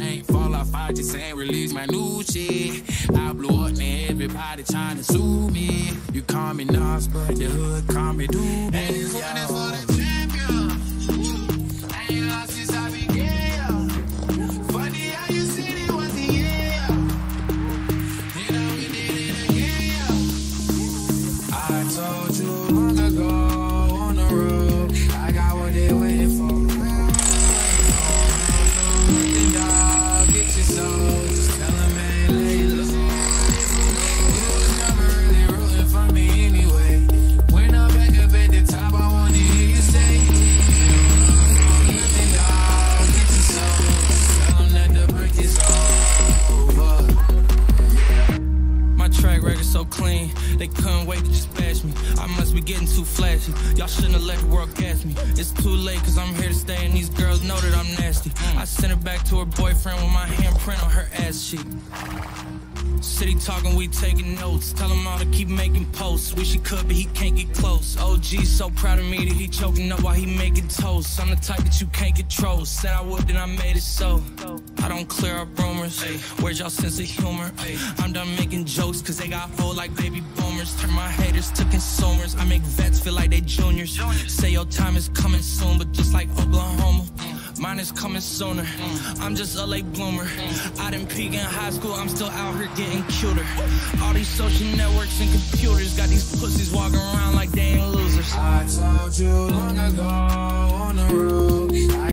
I ain't fall off, I just ain't release my new shit. I blew up and everybody trying to sue me. You call me Nas, but the hood call me Doobie. Hey, this one is for the champion. I ain't lost since I began. Funny how you said it was the year. You know we did it again. I told you long ago on the road, I got what they waiting for. So clean, they couldn't wait to just bash me. I must be getting too flashy. Y'all shouldn't have let the world gas me. It's too late cause I'm here to stay and these girls know that I'm nasty. I sent her back to her boyfriend with my handprint on her ass cheek. City talking, we taking notes. Tell him all to keep making posts. Wish he could, but he can't get close. OG's so proud of me that he choking up while he making toast. I'm the type that you can't control. Said I would, then I made it so. I don't clear up rumors. Where's y'all sense of humor? I'm done making jokes, cause they got old like baby boomers. Turn my haters to consumers. I make vets feel like they juniors. Say your time is coming soon, but just like Oklahoma, mine is coming sooner. I'm just a late bloomer. I didn't peak in high school, I'm still out here getting cuter. All these social networks and computers got these pussies walking around like they ain't losers. I told you long ago on the road.